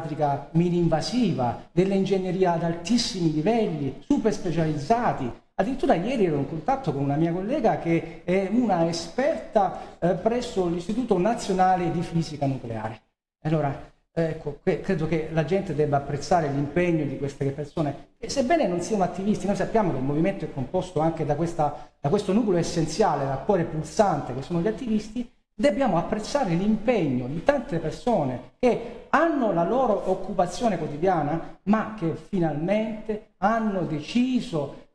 psichiatrica mini-invasiva, dell'ingegneria ad altissimi livelli, super specializzati. Addirittura ieri ero in contatto con una mia collega che è una esperta presso l'Istituto Nazionale di Fisica Nucleare. Allora, ecco, credo che la gente debba apprezzare l'impegno di queste persone, e sebbene non siano attivisti, noi sappiamo che il movimento è composto anche da questo nucleo essenziale, dal cuore pulsante che sono gli attivisti. Dobbiamo apprezzare l'impegno di tante persone che hanno la loro occupazione quotidiana, ma che finalmente hanno deciso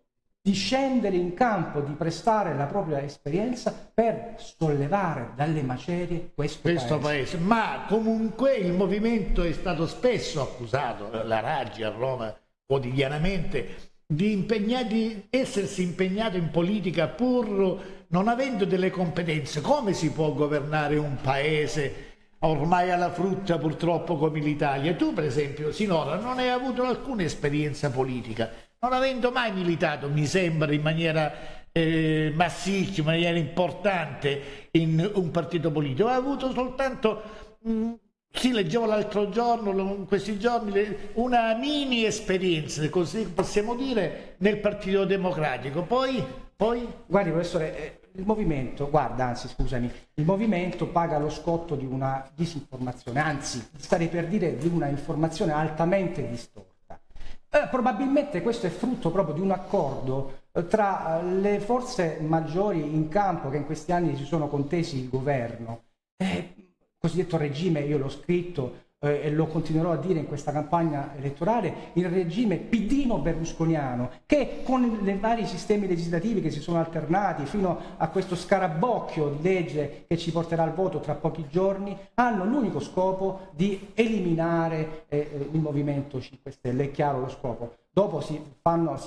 di scendere in campo, di prestare la propria esperienza per sollevare dalle macerie questo paese. Ma comunque il movimento è stato spesso accusato, la Raggi a Roma quotidianamente, di essersi impegnato in politica pur non avendo delle competenze. Come si può governare un paese ormai alla frutta purtroppo come l'Italia? Tu per esempio sinora non hai avuto alcuna esperienza politica, non avendo mai militato, mi sembra, in maniera massiccia, in maniera importante in un partito politico. Hai avuto soltanto, sì, leggevo l'altro giorno, in questi giorni, una mini esperienza, così possiamo dire, nel Partito Democratico. Poi? Guardi professore, il movimento paga lo scotto di una disinformazione, anzi starei per dire di una informazione altamente distorta. Probabilmente questo è frutto proprio di un accordo tra le forze maggiori in campo che in questi anni si sono contesi il governo. Cosiddetto regime, io l'ho scritto e lo continuerò a dire in questa campagna elettorale, il regime pidino-berlusconiano, che con i vari sistemi legislativi che si sono alternati fino a questo scarabocchio di legge che ci porterà al voto tra pochi giorni, hanno l'unico scopo di eliminare il Movimento 5 Stelle, è chiaro lo scopo. Dopo si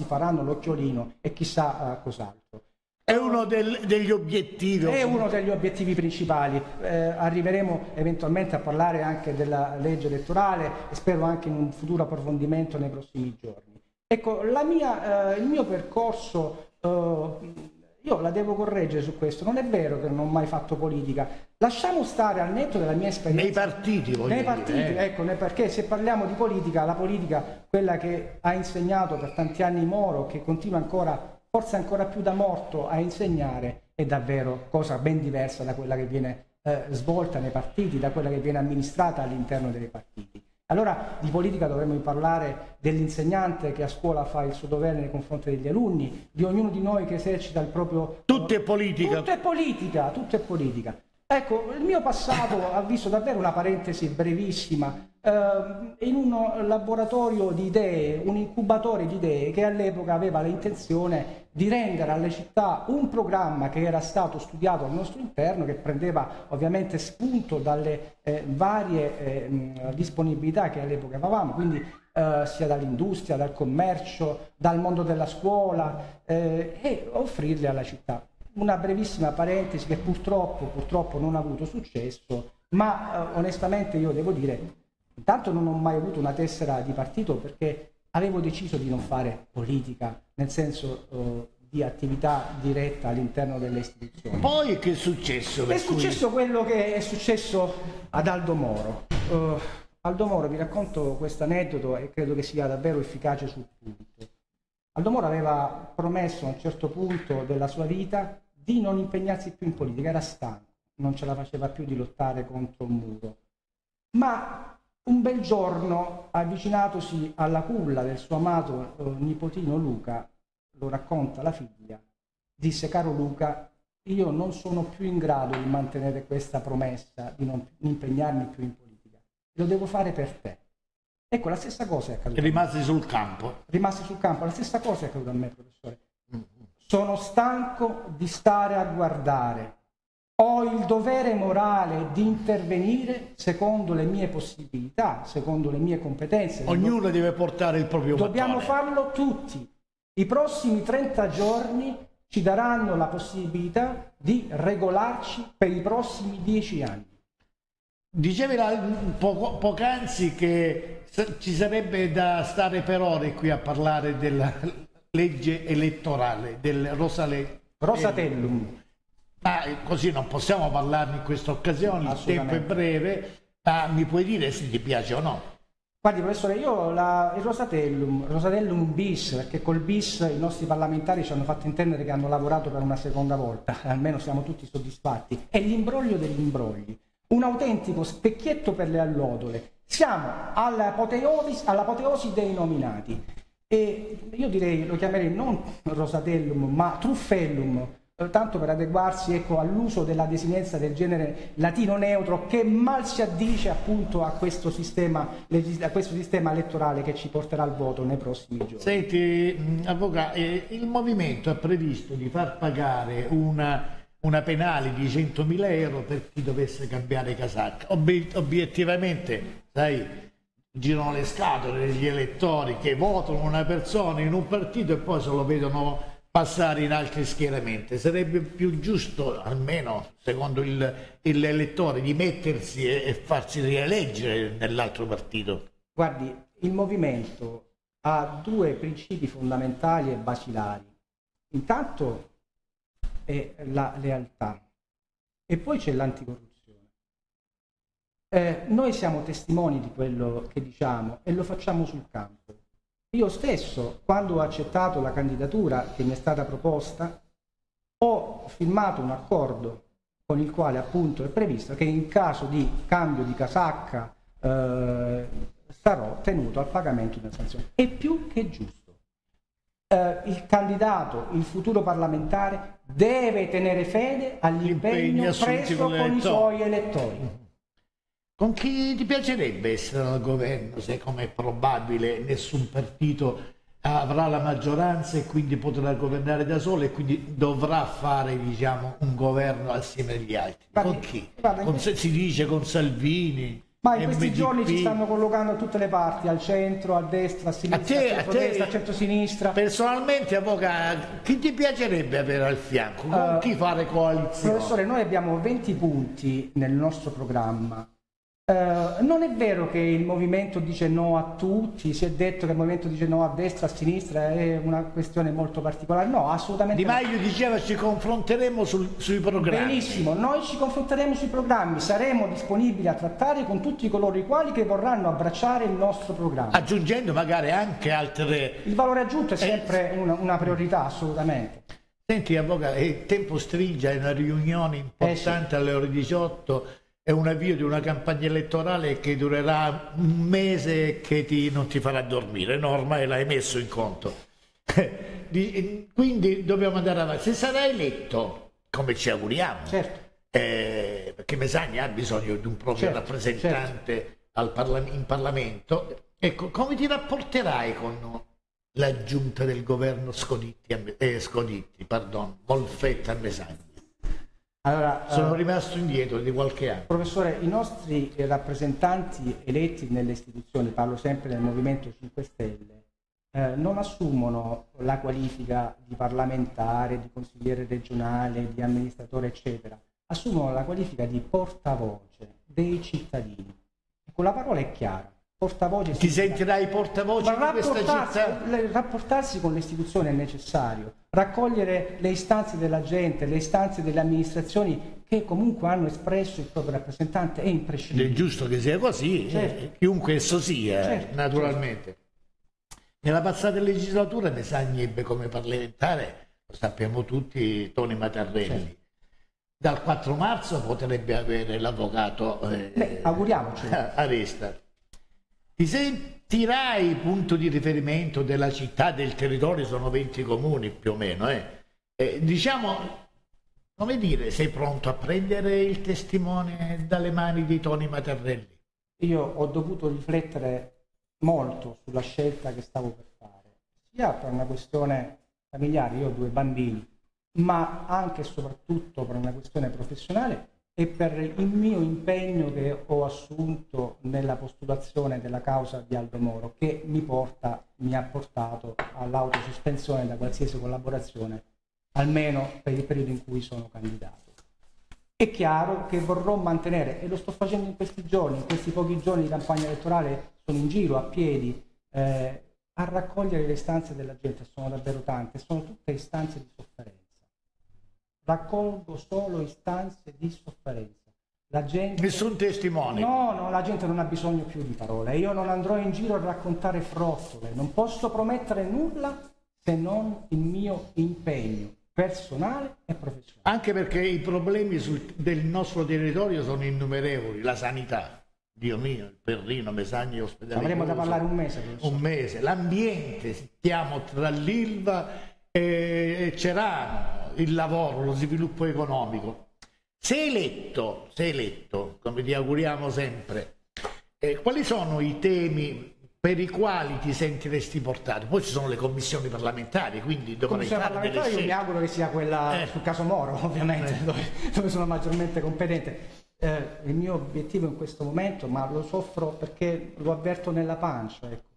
faranno l'occhiolino e chissà cos'altro. È uno degli obiettivi. È uno degli obiettivi principali. Arriveremo eventualmente a parlare anche della legge elettorale e spero anche in un futuro approfondimento nei prossimi giorni. Ecco, il mio percorso, io la devo correggere su questo. Non è vero che non ho mai fatto politica. Lasciamo stare, al netto della mia esperienza. Nei partiti, voglio dire. Ecco, perché se parliamo di politica, la politica, quella che ha insegnato per tanti anni Moro, che continua ancora, forse ancora più da morto, a insegnare, è davvero cosa ben diversa da quella che viene svolta nei partiti, da quella che viene amministrata all'interno dei partiti. Allora di politica dovremmo parlare dell'insegnante che a scuola fa il suo dovere nei confronti degli alunni, di ognuno di noi che esercita il proprio... Tutto è politica. Ecco, il mio passato ha visto davvero una parentesi brevissima in un laboratorio di idee, un incubatore di idee che all'epoca aveva l'intenzione di rendere alle città un programma che era stato studiato al nostro interno, che prendeva ovviamente spunto dalle varie disponibilità che all'epoca avevamo, quindi sia dall'industria, dal commercio, dal mondo della scuola, e offrirle alla città. Una brevissima parentesi che purtroppo non ha avuto successo, ma onestamente io devo dire, intanto non ho mai avuto una tessera di partito perché avevo deciso di non fare politica, nel senso di attività diretta all'interno delle istituzioni. Poi che è successo? È successo quello che è successo ad Aldo Moro. Aldo Moro, vi racconto questo aneddoto e credo che sia davvero efficace sul punto. Aldo Moro aveva promesso a un certo punto della sua vita di non impegnarsi più in politica, era stanco, non ce la faceva più di lottare contro un muro. Ma un bel giorno, avvicinatosi alla culla del suo amato nipotino Luca, lo racconta la figlia, disse: caro Luca, io non sono più in grado di mantenere questa promessa di non impegnarmi più in politica, lo devo fare per te. Ecco, la stessa cosa è accaduta. Rimasti sul campo, la stessa cosa è accaduta a me, professore. Sono stanco di stare a guardare. Ho il dovere morale di intervenire secondo le mie possibilità, secondo le mie competenze. Ognuno deve portare il proprio battone. Dobbiamo farlo tutti. I prossimi 30 giorni ci daranno la possibilità di regolarci per i prossimi 10 anni. Dicevi poc'anzi che ci sarebbe da stare per ore qui a parlare della legge elettorale, del Rosatellum, ma così non possiamo parlarne in questa occasione, il tempo è breve, ma mi puoi dire se ti piace o no? Guardi professore, io il Rosatellum bis, perché col bis i nostri parlamentari ci hanno fatto intendere che hanno lavorato per una seconda volta, almeno siamo tutti soddisfatti, è l'imbroglio degli imbrogli, un autentico specchietto per le allodole. Siamo all'apoteosi dei nominati e io direi, lo chiamerei non Rosatellum ma Truffellum, tanto per adeguarsi ecco, all'uso della desinenza del genere latino neutro che mal si addice appunto a questo sistema elettorale che ci porterà al voto nei prossimi giorni. Senti, avvocato, il movimento ha previsto di far pagare una penale di 100.000 euro per chi dovesse cambiare casacca. Obiettivamente, sai, girano le scatole degli elettori che votano una persona in un partito e poi se lo vedono passare in altri schieramenti. Sarebbe più giusto, almeno secondo l'elettore, di mettersi e farsi rieleggere nell'altro partito. Guardi, il movimento ha due principi fondamentali e basilari. Intanto è la lealtà e poi c'è l'anticorruzione. Noi siamo testimoni di quello che diciamo e lo facciamo sul campo. Io stesso, quando ho accettato la candidatura che mi è stata proposta, ho firmato un accordo con il quale appunto è previsto che in caso di cambio di casacca sarò tenuto al pagamento di una sanzione. È più che giusto. Il candidato, il futuro parlamentare, deve tenere fede all'impegno preso con i suoi elettori. Con chi ti piacerebbe essere al governo, se come è probabile nessun partito avrà la maggioranza e quindi potrà governare da solo e quindi dovrà fare, diciamo, un governo assieme agli altri? Con chi? Si dice con Salvini? Ma in questi giorni ci stanno collocando a tutte le parti, al centro, a destra, a sinistra, a centro-destra, a centro-sinistra. Personalmente, avvocato, chi ti piacerebbe avere al fianco? Con chi fare coalizione? Professore, noi abbiamo 20 punti nel nostro programma. Non è vero che il movimento dice no a tutti, si è detto che il movimento dice no a destra, a sinistra, è una questione molto particolare, no, assolutamente. Di Maio diceva ci confronteremo sui programmi. Benissimo, noi ci confronteremo sui programmi, saremo disponibili a trattare con tutti coloro i quali che vorranno abbracciare il nostro programma. Aggiungendo magari anche altre... Il valore aggiunto è sempre una priorità, assolutamente. Senti avvocato, il tempo stringe, è una riunione importante alle ore 18... È un avvio di una campagna elettorale che durerà un mese e che non ti farà dormire, no? Ormai l'hai messo in conto. Quindi dobbiamo andare avanti. Se sarà eletto, come ci auguriamo, certo. Perché Mesagne ha bisogno di un proprio rappresentante in Parlamento, ecco, come ti rapporterai con la giunta del governo Molfetta a Mesagne? Allora, sono rimasto indietro di qualche anno. Professore, i nostri rappresentanti eletti nelle istituzioni, parlo sempre del Movimento 5 Stelle, non assumono la qualifica di parlamentare, di consigliere regionale, di amministratore, eccetera. Assumono la qualifica di portavoce dei cittadini. Ecco, la parola è chiara. Portavoce. Ti sentirai portavoce di questa città? Rapportarsi con le istituzioni è necessario, raccogliere le istanze della gente, le istanze delle amministrazioni che comunque hanno espresso il proprio rappresentante è imprescindibile. È giusto che sia così, chiunque esso sia, naturalmente. Nella passata legislatura Mesagne ebbe come parlamentare, lo sappiamo tutti, Tony Matarrelli. Dal 4 marzo potrebbe avere l'avvocato Aresta. Ti sentirai punto di riferimento della città, del territorio, sono 20 comuni più o meno. Diciamo, come dire, sei pronto a prendere il testimone dalle mani di Tony Matarrelli? Io ho dovuto riflettere molto sulla scelta che stavo per fare, sia per una questione familiare, io ho 2 bambini, ma anche e soprattutto per una questione professionale e per il mio impegno che ho assunto nella postulazione della causa di Aldo Moro, che mi ha portato all'autosostensione da qualsiasi collaborazione, almeno per il periodo in cui sono candidato. È chiaro che vorrò mantenere, e lo sto facendo in questi giorni, in questi pochi giorni di campagna elettorale, sono in giro a piedi, a raccogliere le istanze della gente, sono davvero tante, sono tutte istanze di sofferenza. Raccolgo solo istanze di sofferenza. La gente... Nessun testimone. No, no, la gente non ha bisogno più di parole. Io non andrò in giro a raccontare frottole. Non posso promettere nulla se non il mio impegno personale e professionale. Anche perché i problemi del nostro territorio sono innumerevoli. La sanità, Dio mio, il Perrino, Mesagne, ospedale. Avremo da parlare un mese. Penso. Un mese. L'ambiente, stiamo tra l'Ilva e Cerano, il lavoro, lo sviluppo economico. Se eletto, come ti auguriamo sempre, quali sono i temi per i quali ti sentiresti portato? Poi ci sono le commissioni parlamentari, quindi dovrai fare delle scelte. Io mi auguro che sia quella sul caso Moro, ovviamente, dove sono maggiormente competente. Il mio obiettivo in questo momento, ma lo soffro perché lo avverto nella pancia, ecco.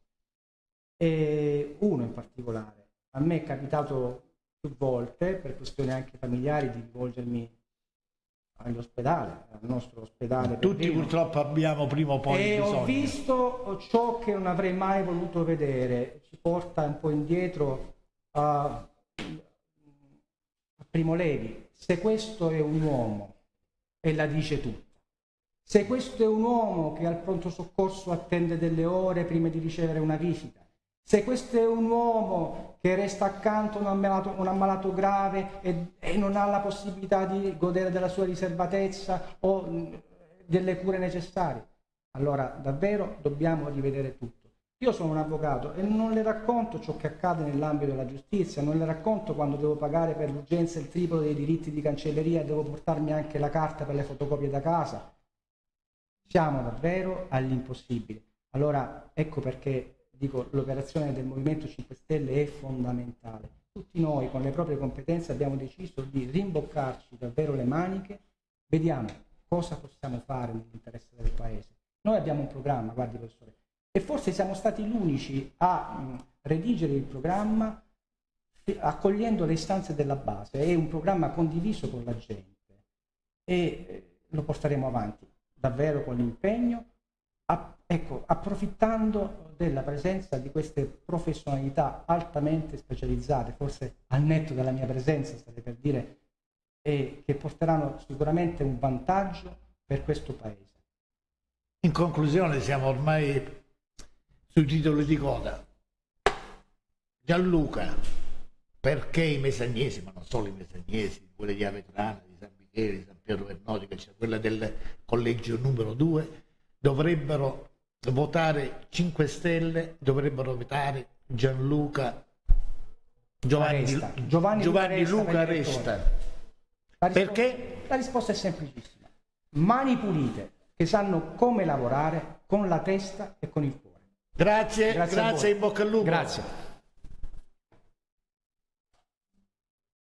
E uno in particolare. A me è capitato più volte, per questioni anche familiari, di rivolgermi all'ospedale, al nostro ospedale. Tutti purtroppo abbiamo prima o poi bisogno. E ho visto ciò che non avrei mai voluto vedere. Ci porta un po' indietro a Primo Levi. Se questo è un uomo, e la dice tutta. Se questo è un uomo che al pronto soccorso attende delle ore prima di ricevere una visita, se questo è un uomo che resta accanto a un ammalato grave e non ha la possibilità di godere della sua riservatezza o delle cure necessarie, allora davvero dobbiamo rivedere tutto. Io sono un avvocato e non le racconto ciò che accade nell'ambito della giustizia, non le racconto quando devo pagare per l'urgenza il triplo dei diritti di cancelleria e devo portarmi anche la carta per le fotocopie da casa. Siamo davvero all'impossibile. Allora ecco perché dico, l'operazione del Movimento 5 Stelle è fondamentale. Tutti noi con le proprie competenze abbiamo deciso di rimboccarci davvero le maniche, vediamo cosa possiamo fare nell'interesse del Paese. Noi abbiamo un programma, guardi professore, e forse siamo stati gli unici a redigere il programma accogliendo le istanze della base. È un programma condiviso con la gente e lo porteremo avanti davvero con l'impegno, ecco, approfittando della presenza di queste professionalità altamente specializzate, forse al netto della mia presenza, state per dire, e che porteranno sicuramente un vantaggio per questo Paese. In conclusione, siamo ormai sui titoli di coda. Gianluca, perché i mesagnesi, ma non solo i mesagnesi, quelle di Avetrana, di San Michele, di San Pietro, cioè quella del collegio numero 2, dovrebbero votare 5 Stelle, dovrebbero votare Gianluca Giovanni Luca Aresta. Perché? La risposta è semplicissima. Mani pulite, che sanno come lavorare con la testa e con il cuore. Grazie, in bocca al lupo. Grazie.